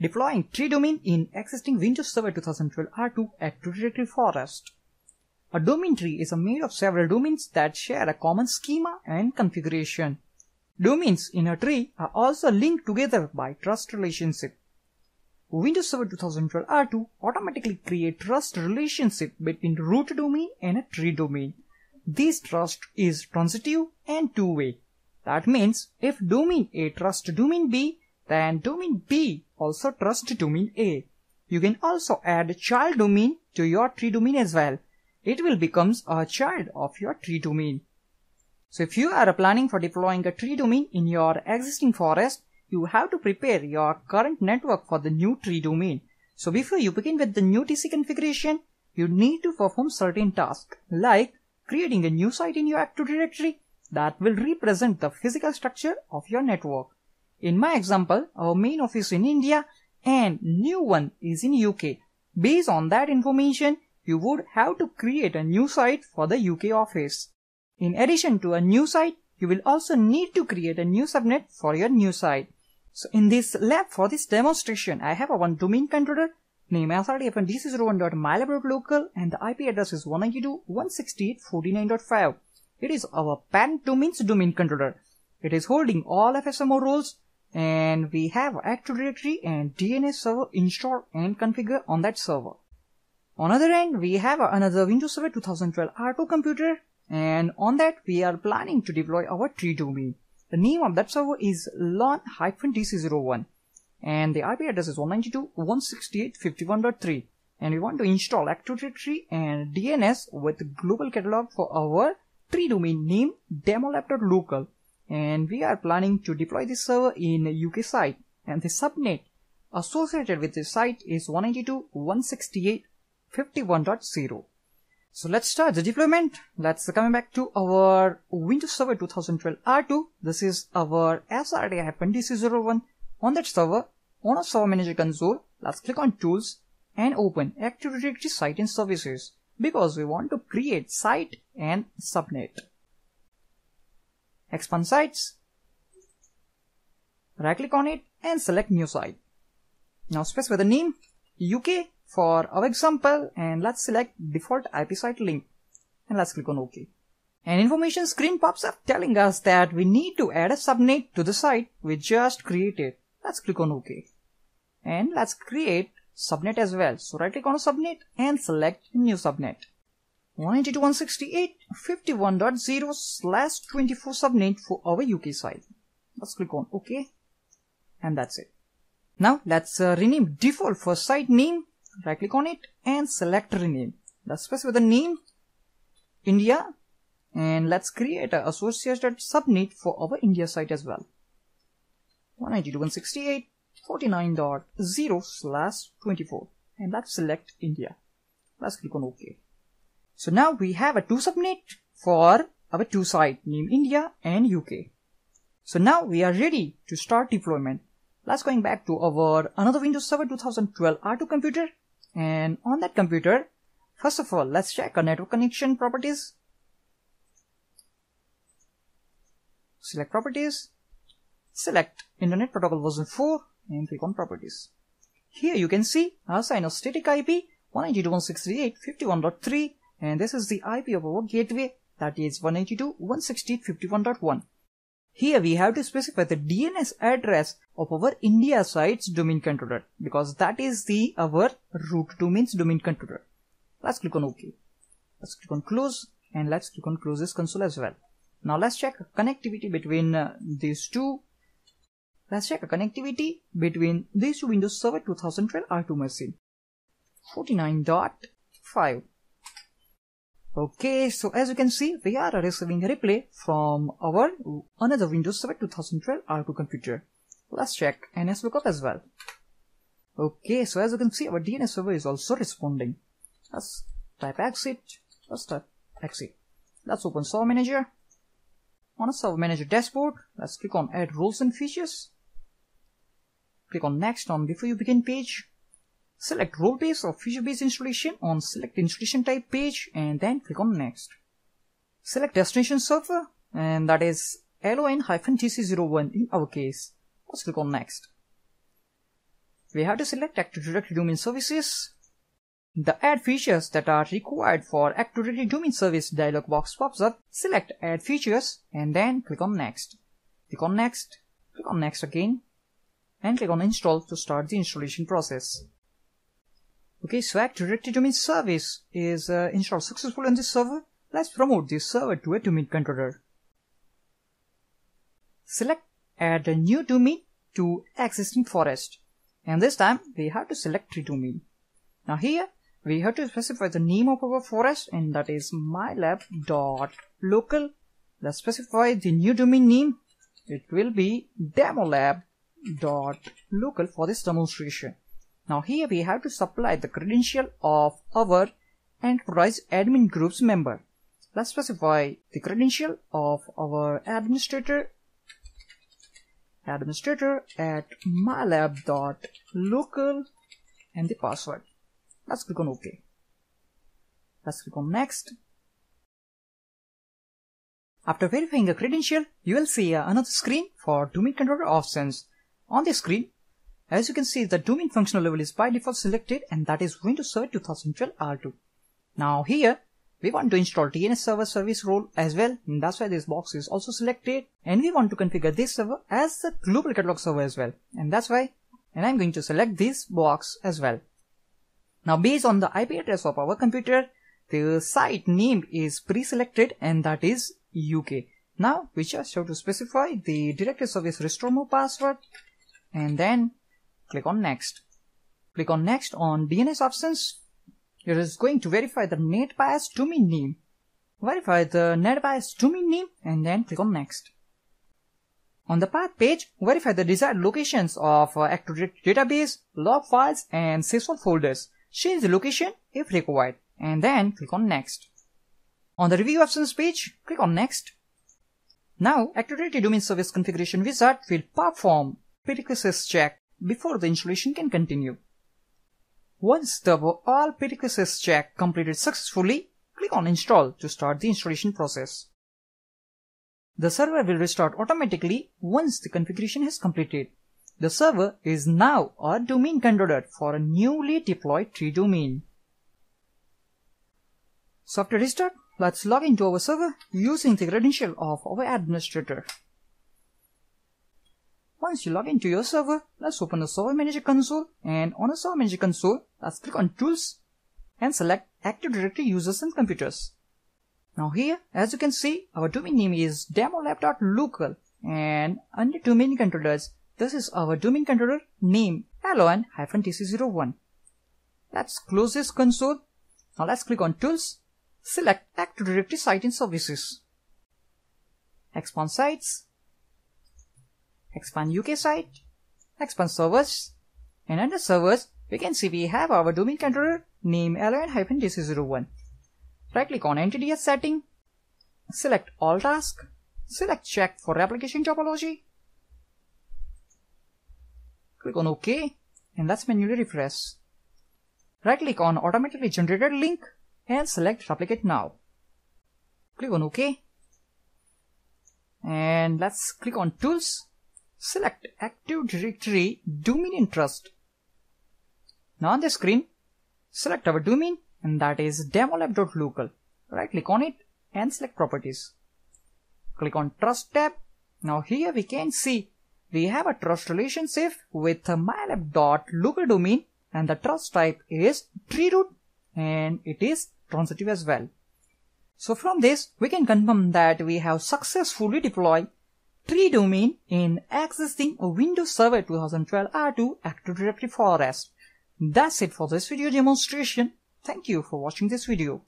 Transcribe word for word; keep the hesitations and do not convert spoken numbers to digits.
deploying tree domain in existing Windows Server twenty twelve R two Active Directory forest. A domain tree is made of several domains that share a common schema and configuration. Domains in a tree are also linked together by trust relationship. Windows Server twenty twelve R two automatically creates trust relationship between the root domain and a tree domain. This trust is transitive and two-way. That means if domain A trusts domain B, then domain B also trusts domain A. You can also add a child domain to your tree domain as well. It will become a child of your tree domain. So if you are planning for deploying a tree domain in your existing forest, you have to prepare your current network for the new tree domain. So before you begin with the new T C configuration, you need to perform certain tasks like creating a new site in your Active Directory that will represent the physical structure of your network. In my example, our main office in India and new one is in U K. Based on that information, you would have to create a new site for the U K office. In addition to a new site, you will also need to create a new subnet for your new site. So in this lab for this demonstration, I have a one domain controller named S R D F N D C zero one dot my lab dot local and the I P address is one ninety-two dot one sixty-eight dot forty-nine dot five. It is our parent domain's domain controller. It is holding all F S M O roles and we have Active Directory and D N S server installed and configured on that server. On other end, we have another Windows Server twenty twelve R two computer, and on that we are planning to deploy our tree domain. The name of that server is lon dash D C zero one and the I P address is one ninety-two dot one sixty-eight dot fifty-one dot three and we want to install Active Directory and D N S with global catalog for our tree domain name demolab dot local and we are planning to deploy this server in U K site and the subnet associated with this site is one ninety-two dot one sixty-eight dot fifty-one dot zero. So let's start the deployment. Let's come back to our Windows Server twenty twelve R two. This is our S R D F N D C zero one. On that server, on our server manager console, let's click on tools and open Active Directory site and services because we want to create site and subnet. Expand sites, right click on it and select new site. Now specify the name U K for our example and let's select default I P site link and let's click on OK. An information screen pops up telling us that we need to add a subnet to the site we just created. Let's click on OK and let's create subnet as well. So right click on subnet and select new subnet. one ninety-two dot one sixty-eight dot fifty-one dot zero slash twenty-four subnet for our U K site. Let's click on OK and that's it. Now let's uh, rename default for site name. Right click on it and select rename. Let's specify the name India and let's create a associated subnet for our India site as well. one ninety-two dot one sixty-eight dot forty-nine dot zero slash twenty-four and let's select India. Let's click on OK. So now we have a two subnet for our two site named India and U K. So now we are ready to start deployment. Let's going back to our another Windows Server twenty twelve R two computer and on that computer, first of all, let's check our network connection properties. Select properties, select Internet Protocol version four and click on properties. Here you can see assign a static I P one ninety-two dot one sixty-eight dot fifty-one dot three and this is the I P of our gateway that is one ninety-two dot one sixty-eight dot fifty-one dot one. Here we have to specify the D N S address of our India site's domain controller because that is the our root domain's domain controller. Let's click on OK. Let's click on close and let's click on close this console as well. Now let's check connectivity between uh, these two. Let's check connectivity between these two Windows Server twenty twelve R two machine. forty-nine dot five. Okay, so as you can see, we are receiving a replay from our another Windows Server twenty twelve R two computer. Let's check N S lookup as well. Okay, so as you can see, our D N S server is also responding. Let's type exit. Let's type exit. Let's open Server Manager. On a Server Manager dashboard, let's click on Add Roles and Features. Click on Next on Before You Begin page. Select role-based or feature-based installation on select installation type page and then click on next. Select destination server and that is L O N dash D C zero one in our case. Let's click on next. we have to select Active Directory domain services. The Add Features that are required for Active Directory domain service dialog box pops up. Select Add Features and then click on Next. Click on Next, click on Next again, and click on Install to start the installation process. Okay, so Active Directory domain service is uh, installed successfully on this server. Let's promote this server to a domain controller. Select Add a new domain to existing forest, and this time we have to select tree domain. Now here we have to specify the name of our forest, and that is my lab dot local. Let's specify the new domain name. It will be demolab dot local for this demonstration. Now here we have to supply the credential of our enterprise admin group's member. Let's specify the credential of our administrator administrator at my lab dot local and the password. Let's click on OK. Let's click on Next. After verifying a credential, you will see another screen for domain controller options. On this screen, as you can see, the domain functional level is by default selected, and that is Windows Server twenty twelve R two. Now here, we want to install D N S server service role as well, and that's why this box is also selected. And we want to configure this server as a global catalog server as well, and that's why, and I'm going to select this box as well. Now based on the I P address of our computer, the site name is pre-selected, and that is U K. Now we just have to specify the directory service restore mode password and then click on Next. Click on Next on D N S options. It is going to verify the NetBIOS domain name. Verify the NetBIOS domain name and then click on Next. On the path page, verify the desired locations of Active Directory database, log files and sysvol folders. Change the location if required and then click on Next. On the review options page, click on Next. Now Active Directory Domain Service Configuration Wizard will perform prerequisites check before the installation can continue. Once the all prerequisites check completed successfully, click on Install to start the installation process. The server will restart automatically once the configuration is completed. The server is now a domain controller for a newly deployed tree domain. So after restart, let's log into our server using the credential of our administrator. Once you log into your server, let's open the Server Manager console, and on the Server Manager console, let's click on Tools and select Active Directory Users and Computers. Now here, as you can see, our domain name is demolab dot local, and under Domain Controllers, this is our domain controller name L O N dash D C zero one. Let's close this console. Now let's click on Tools, select Active Directory Site and Services. Expand Sites. Expand U K site, expand servers, and under servers, we can see we have our domain controller name L O N dash D C zero one. Right click on N T D S setting, select all tasks, select check for application topology, click on OK, and let's manually refresh. Right click on automatically generated link and select replicate now. Click on OK, and let's click on Tools. Select Active Directory Domain and Trust. Now on the screen, select our domain, and that is demolab dot local. Right click on it and select Properties. Click on Trust tab. Now here we can see we have a trust relationship with my lab dot local domain, and the trust type is tree root, and it is transitive as well. So from this, we can confirm that we have successfully deployed tree domain in existing Windows Server twenty twelve R two Active Directory forest. That's it for this video demonstration. Thank you for watching this video.